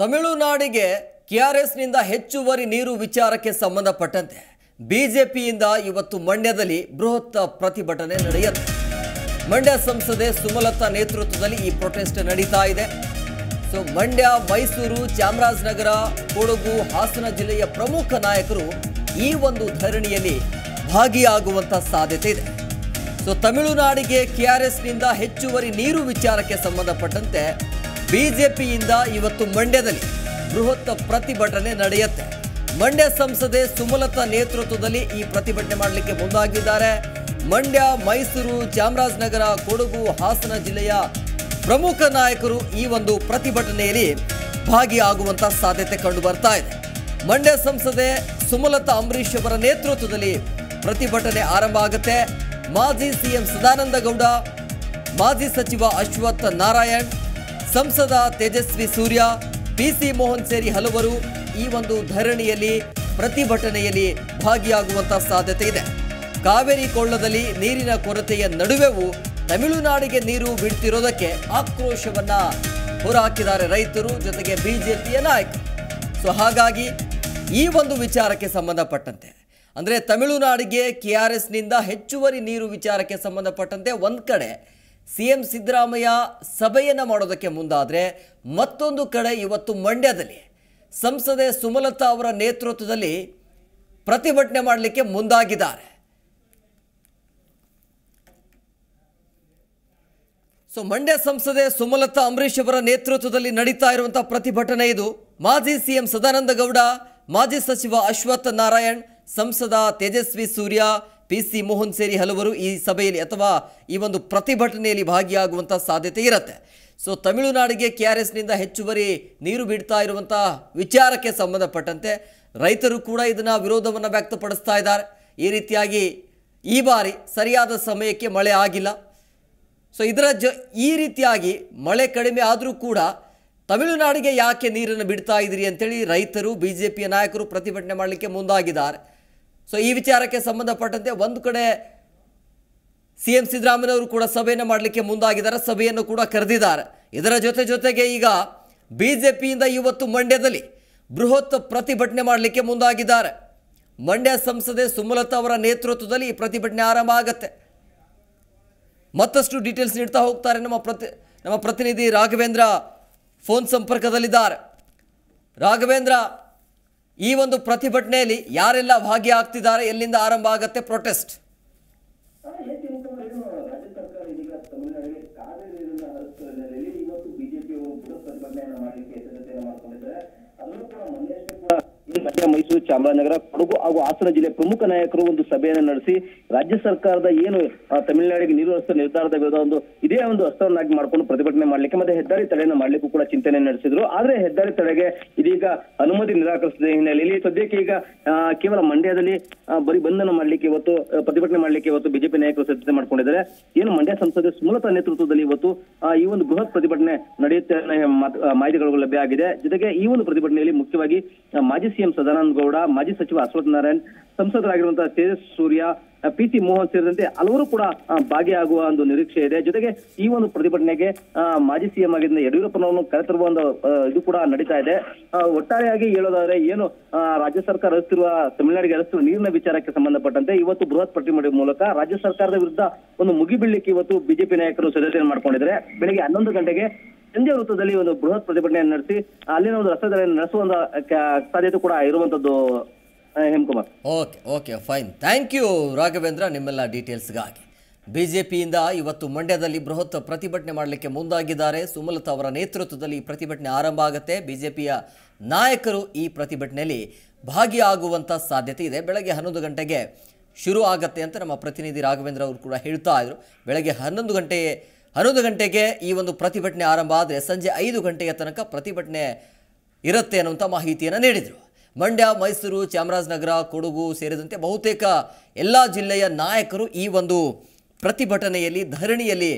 ತಮಿಳುನಾಡಿಗೆ ಕೆಆರ್ಎಸ್ ನಿಂದ ಹೆಚ್ಚುವರಿ ನೀರು ವಿಚಾರಕ್ಕೆ ಸಂಬಂಧಪಟ್ಟಂತೆ ಬಿಜೆಪಿಯಿಂದ ಇವತ್ತು ಮಂಡ್ಯದಲ್ಲಿ ಬೃಹತ್ ಪ್ರತಿಭಟನೆ ನಡೆಯಿತು. ಮಂಡ್ಯ ಸಂಸದೆ ಸುಮಲತಾ ನೇತೃತ್ವದಲ್ಲಿ ಈ ಪ್ರೊಟೆಸ್ಟ್ ನಡೆಯುತ್ತಾ ಇದೆ. ಸೋ ಮಂಡ್ಯ, ಮೈಸೂರು, ಚಾಮರಾಜನಗರ, ಕೊಡಗು, ಹಾಸನ ಜಿಲ್ಲೆಯ ಪ್ರಮುಖ ನಾಯಕರು ಈ ಒಂದು ಧರಣಿಯಲ್ಲಿ ಭಾಗಿಯಾಗುವಂತ ಸಾಧ್ಯತೆ ಇದೆ. ಸೋ ತಮಿಳುನಾಡಿಗೆ ಕೆಆರ್ಎಸ್ ನಿಂದ ಹೆಚ್ಚುವರಿ ನೀರು ವಿಚಾರಕ್ಕೆ ಸಂಬಂಧಪಟ್ಟಂತೆ ಬಿಜೆಪಿ ಇಂದ ಇವತ್ತು ಮಂಡ್ಯದಲ್ಲಿ ಬೃಹತ್ ಪ್ರತಿಭಟನೆ ನಡೆಯುತ್ತೆ. ಮಂಡ್ಯ ಸಂಸದೆ ಸುಮಲತಾ ನೇತೃತ್ವದಲ್ಲಿ ಈ ಪ್ರತಿಭಟನೆ ಮಾಡಲಿಕ್ಕೆ ಮುಂದಾಗಿದ್ದಾರೆ. ಮಂಡ್ಯ, ಮೈಸೂರು, ಚಾಮರಾಜನಗರ, ಕೊಡಗು, ಹಾಸನ ಜಿಲ್ಲೆಯ ಪ್ರಮುಖ ನಾಯಕರು ಈ ಒಂದು ಪ್ರತಿಭಟನೆಯಲ್ಲಿ ಭಾಗಿಯಾಗುವಂತ ಸಾಧ್ಯತೆ ಕಂಡು ಬರ್ತಾ ಇದೆ. ಮಂಡ್ಯ ಸಂಸದೆ ಸುಮಲತಾ ಅಂಬರೀಶ್ ಅವರ ನೇತೃತ್ವದಲ್ಲಿ ಪ್ರತಿಭಟನೆ ಆರಂಭ ಆಗುತ್ತೆ. ಮಾಜಿ ಸಿಎಂ ಸದಾನಂದ ಗೌಡ, ಮಾಜಿ ಸಚಿವ ಅಶ್ವತ್ಥ ನಾರಾಯಣ್, ಸಂಸದ तेजस्वी सूर्य, बी सी मोहन ಸೇರಿ ಹಲವರು ಈ ಒಂದು ಧರಣಿಯಲ್ಲಿ ಪ್ರತಿಭಟನೆಯಲ್ಲಿ ಭಾಗಿಯಾಗುವಂತ ಸಾಧ್ಯತೆ ಇದೆ. ಕಾವೇರಿ ಕೊಳ್ಳದಲ್ಲಿ ನೀರಿನ ಕೊರತೆಯ ನಡುವೆಯೂ ತಮಿಳುನಾಡಿಗೆ ನೀರು ಬಿಡ್ತಿರೋದಕ್ಕೆ ಆಕ್ರೋಶವನ್ನ ಹೊರಹಾಕಿದ್ದಾರೆ ರೈತರು ಜೊತೆಗೆ ಬಿಜೆಪಿಯ ನಾಯಕರು. ಸೋ ಹಾಗಾಗಿ ಈ ಒಂದು ವಿಚಾರಕ್ಕೆ ಸಂಬಂಧಪಟ್ಟಂತೆ ಅಂದ್ರೆ ತಮಿಳುನಾಡಿಗೆ ಕೆಆರ್ಎಸ್ ನಿಂದ ಹೆಚ್ಚುವರಿ ನೀರು ವಿಚಾರಕ್ಕೆ ಸಂಬಂಧಪಟ್ಟಂತೆ ಒಂದು ಕಡೆ ಸಿಎಂ ಸಿದ್ದರಾಮಯ್ಯ ಸಭೆಯನ್ನು ಮಾಡೋದಕ್ಕೆ ಮುಂದಾದರೆ, ಮತ್ತೊಂದು ಕಡೆ ಇವತ್ತು ಮಂಡ್ಯದಲ್ಲಿ ಸಂಸದೆ ಸುಮಲತಾ ಅವರ ನೇತೃತ್ವದಲ್ಲಿ ಪ್ರತಿಭಟನೆ ಮಾಡಲಿಕ್ಕೆ ಮುಂದಾಗಿದ್ದಾರೆ. ಸೊ ಮಂಡ್ಯ ಸಂಸದೆ ಸುಮಲತಾ ಅಂಬರೀಶ್ ಅವರ ನೇತೃತ್ವದಲ್ಲಿ ನಡೀತಾ ಇರುವಂಥ ಪ್ರತಿಭಟನೆ ಇದು. ಮಾಜಿ ಸಿಎಂ ಸದಾನಂದ ಗೌಡ, ಮಾಜಿ ಸಚಿವ ಅಶ್ವತ್ಥ ನಾರಾಯಣ್, ಸಂಸದ ತೇಜಸ್ವಿ ಸೂರ್ಯ, ಪಿ ಸಿ ಮೋಹನ್ ಸೇರಿ ಹಲವರು ಈ ಸಭೆಯಲ್ಲಿ ಅಥವಾ ಈ ಒಂದು ಪ್ರತಿಭಟನೆಯಲ್ಲಿ ಭಾಗಿಯಾಗುವಂಥ ಸಾಧ್ಯತೆ ಇರುತ್ತೆ. ಸೊ ತಮಿಳುನಾಡಿಗೆ ಕೆಆರ್ಎಸ್ನಿಂದ ಹೆಚ್ಚುವರಿ ನೀರು ಬಿಡ್ತಾ ಇರುವಂಥ ವಿಚಾರಕ್ಕೆ ಸಂಬಂಧಪಟ್ಟಂತೆ ರೈತರು ಕೂಡ ಇದನ್ನು ವಿರೋಧವನ್ನು ವ್ಯಕ್ತಪಡಿಸ್ತಾ ಇದ್ದಾರೆ. ಈ ರೀತಿಯಾಗಿ ಈ ಬಾರಿ ಸರಿಯಾದ ಸಮಯಕ್ಕೆ ಮಳೆ ಆಗಿಲ್ಲ. ಸೊ ಈ ರೀತಿಯಾಗಿ ಮಳೆ ಕಡಿಮೆ ಆದರೂ ಕೂಡ ತಮಿಳುನಾಡಿಗೆ ಯಾಕೆ ನೀರನ್ನು ಬಿಡ್ತಾ ಇದ್ದೀರಿ ಅಂತೇಳಿ ರೈತರು, ಬಿ ಜೆ ಪಿಯ ನಾಯಕರು ಪ್ರತಿಭಟನೆ ಮಾಡಲಿಕ್ಕೆ ಮುಂದಾಗಿದ್ದಾರೆ. ಸೊ ಈ ವಿಚಾರಕ್ಕೆ ಸಂಬಂಧಪಟ್ಟಂತೆ ಒಂದು ಕಡೆ ಸಿ ಎಂ ಸಿದ್ದರಾಮಯ್ಯನವರು ಕೂಡ ಸಭೆಯನ್ನು ಮಾಡಲಿಕ್ಕೆ ಮುಂದಾಗಿದ್ದಾರೆ, ಸಭೆಯನ್ನು ಕೂಡ ಕರೆದಿದ್ದಾರೆ. ಇದರ ಜೊತೆಗೆ ಈಗ ಬಿ ಜೆ ಪಿಯಿಂದ ಇವತ್ತು ಮಂಡ್ಯದಲ್ಲಿ ಬೃಹತ್ ಪ್ರತಿಭಟನೆ ಮಾಡಲಿಕ್ಕೆ ಮುಂದಾಗಿದ್ದಾರೆ. ಮಂಡ್ಯ ಸಂಸದೆ ಸುಮಲತಾ ಅವರ ನೇತೃತ್ವದಲ್ಲಿ ಈ ಪ್ರತಿಭಟನೆ ಆರಂಭ ಆಗುತ್ತೆ. ಮತ್ತಷ್ಟು ಡೀಟೇಲ್ಸ್ ನೀಡ್ತಾ ಹೋಗ್ತಾರೆ ನಮ್ಮ ಪ್ರತಿನಿಧಿ ರಾಘವೇಂದ್ರ ಫೋನ್ ಸಂಪರ್ಕದಲ್ಲಿದ್ದಾರೆ. ರಾಘವೇಂದ್ರ, ಈ ಒಂದು ಪ್ರತಿಭಟನೆಯಲ್ಲಿ ಯಾರೆಲ್ಲ ಭಾಗಿಯಾಗ್ತಿದ್ದಾರೆ, ಎಲ್ಲಿಂದ ಆರಂಭ ಆಗುತ್ತೆ ಪ್ರೊಟೆಸ್ಟ್? ಮಂಡ್ಯ, ಮೈಸೂರು, ಚಾಮರಾಜನಗರ, ಕೊಡಗು ಹಾಗೂ ಹಾಸನ ಜಿಲ್ಲೆ ಪ್ರಮುಖ ನಾಯಕರು ಒಂದು ಸಭೆಯನ್ನು ನಡೆಸಿ ರಾಜ್ಯ ಸರ್ಕಾರದ ಏನು ತಮಿಳುನಾಡಿಗೆ ನೀರು ಹರಿಸುವ ನಿರ್ಧಾರದ ವಿರುದ್ಧ ಒಂದು ಇದೇ ಒಂದು ಹಸ್ತವನ್ನಾಗಿ ಮಾಡಿಕೊಂಡು ಪ್ರತಿಭಟನೆ ಮಾಡಲಿಕ್ಕೆ ಮತ್ತೆ ಹೆದ್ದಾರಿ ತಡೆಯನ್ನು ಮಾಡಲಿಕ್ಕೂ ಕೂಡ ಚಿಂತನೆ ನಡೆಸಿದ್ರು. ಆದ್ರೆ ಹೆದ್ದಾರಿ ತಡೆಗೆ ಇದೀಗ ಅನುಮತಿ ನಿರಾಕರಿಸಿದ ಹಿನ್ನೆಲೆಯಲ್ಲಿ ಸದ್ಯಕ್ಕೆ ಈಗ ಕೇವಲ ಮಂಡ್ಯದಲ್ಲಿ ಬರೀ ಬಂಧನ ಮಾಡಲಿಕ್ಕೆ ಇವತ್ತು ಪ್ರತಿಭಟನೆ ಮಾಡಲಿಕ್ಕೆ ಇವತ್ತು ಬಿಜೆಪಿ ನಾಯಕರು ಸಿದ್ಧತೆ ಮಾಡಿಕೊಂಡಿದ್ದಾರೆ. ಏನು ಮಂಡ್ಯ ಸಂಸದೆ ಸುಮಲತಾ ನೇತೃತ್ವದಲ್ಲಿ ಇವತ್ತು ಈ ಒಂದು ಬೃಹತ್ ಪ್ರತಿಭಟನೆ ನಡೆಯುತ್ತೆ ಮಾಹಿತಿಗಳು ಲಭ್ಯ ಆಗಿದೆ. ಜೊತೆಗೆ ಈ ಒಂದು ಪ್ರತಿಭಟನೆಯಲ್ಲಿ ಮುಖ್ಯವಾಗಿ ಮಾಜಿ ಸಿಎಂ ಸದಾನಂದ ಗೌಡ, ಮಾಜಿ ಸಚಿವ ಅಶ್ವತ್ಥ ನಾರಾಯಣ್, ಸಂಸದರಾಗಿರುವಂತಹ ತೇಜಸ್ವಿ ಸೂರ್ಯ, ಪಿ ಸಿ ಮೋಹನ್ ಸೇರಿದಂತೆ ಹಲವರು ಕೂಡ ಭಾಗಿಯಾಗುವ ಒಂದು ನಿರೀಕ್ಷೆ ಇದೆ. ಜೊತೆಗೆ ಈ ಒಂದು ಪ್ರತಿಭಟನೆಗೆ ಮಾಜಿ ಸಿಎಂ ಆಗಿದ್ದ ಯಡಿಯೂರಪ್ಪನವರನ್ನು ಕರೆತರುವ ಒಂದು ಇದು ಕೂಡ ನಡೀತಾ ಇದೆ. ಒಟ್ಟಾರೆಯಾಗಿ ಹೇಳೋದಾದ್ರೆ ಏನು ರಾಜ್ಯ ಸರ್ಕಾರ ಹರಿಸುತ್ತಿರುವ ತಮಿಳುನಾಡಿಗೆ ಹರಿಸುವ ನೀರಿನ ವಿಚಾರಕ್ಕೆ ಸಂಬಂಧಪಟ್ಟಂತೆ ಇವತ್ತು ಬೃಹತ್ ಪ್ರತಿಭಟನೆ ಮೂಲಕ ರಾಜ್ಯ ಸರ್ಕಾರದ ವಿರುದ್ಧ ಒಂದು ಮುಗಿಬೀಳಲಿಕ್ಕೆ ಇವತ್ತು ಬಿಜೆಪಿ ನಾಯಕರು ಸಿದ್ಧತೆಯನ್ನು ಮಾಡಿಕೊಂಡಿದ್ದಾರೆ. ಬೆಳಿಗ್ಗೆ 11 ಗಂಟೆಗೆ ಸಂಜೆ ವೃತ್ತದಲ್ಲಿ ಒಂದು ಬೃಹತ್ ಪ್ರತಿಭಟನೆಯನ್ನು ನಡೆಸಿ ಅಲ್ಲಿನ ಒಂದು ರಸ್ತೆ ಧರಣಿ ನಡೆಸುವಂತ ಸಾಧ್ಯತೆ ಕೂಡ ಇರುವಂತದ್ದು. Hemakumar, okay fine, thank you Raghavendra ನಿಮ್ಮೆಲ್ಲ ಡೀಟೇಲ್ಸ್ಗಾಗಿ. ಬಿಜೆಪಿಯಿಂದ ಇವತ್ತು ಮಂಡ್ಯದಲ್ಲಿ ಬೃಹತ್ ಪ್ರತಿಭಟನೆ ಮಾಡಲಿಕ್ಕೆ ಮುಂದಾಗಿದ್ದಾರೆ. ಸುಮಲತಾ ಅವರ ನೇತೃತ್ವದಲ್ಲಿ ಈ ಪ್ರತಿಭಟನೆ ಆರಂಭ ಆಗುತ್ತೆ. ಬಿಜೆಪಿಯ ನಾಯಕರು ಈ ಪ್ರತಿಭಟನೆಯಲ್ಲಿ ಭಾಗಿಯಾಗುವಂಥ ಸಾಧ್ಯತೆ ಇದೆ. ಬೆಳಗ್ಗೆ 11 ಗಂಟೆಗೆ ಶುರು ಆಗುತ್ತೆ ಅಂತ ನಮ್ಮ ಪ್ರತಿನಿಧಿ ರಾಘವೇಂದ್ರ ಅವರು ಕೂಡ ಹೇಳ್ತಾ ಇದ್ರು. ಬೆಳಗ್ಗೆ 11 ಗಂಟೆಗೆ ಈ ಒಂದು ಪ್ರತಿಭಟನೆ ಆರಂಭ ಆದರೆ ಸಂಜೆ 5 ಗಂಟೆಯ ತನಕ ಪ್ರತಿಭಟನೆ ಇರುತ್ತೆ ಅನ್ನುವಂಥ ಮಾಹಿತಿಯನ್ನು ನೀಡಿದರು. ಮಂಡ್ಯ, ಮೈಸೂರು, ಚಾಮರಾಜನಗರ, ಕೊಡಗು ಸೇರಿದಂತೆ ಬಹುತೇಕ ಎಲ್ಲ ಜಿಲ್ಲೆಯ ನಾಯಕರು ಈ ಒಂದು ಪ್ರತಿಭಟನೆಯಲ್ಲಿ ಧರಣಿಯಲ್ಲಿ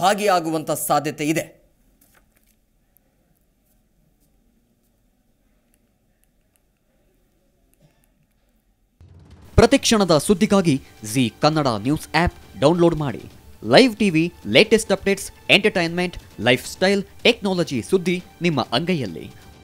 ಭಾಗಿಯಾಗುವಂಥ ಸಾಧ್ಯತೆ ಇದೆ. ಪ್ರತಿಕ್ಷಣದ ಸುದ್ದಿಗಾಗಿ Zee Kannada news app download ಮಾಡಿ. Live TV, latest updates, entertainment, lifestyle, technology ಸುದ್ದಿ ನಿಮ್ಮ ಅಂಗೈಯಲ್ಲಿ.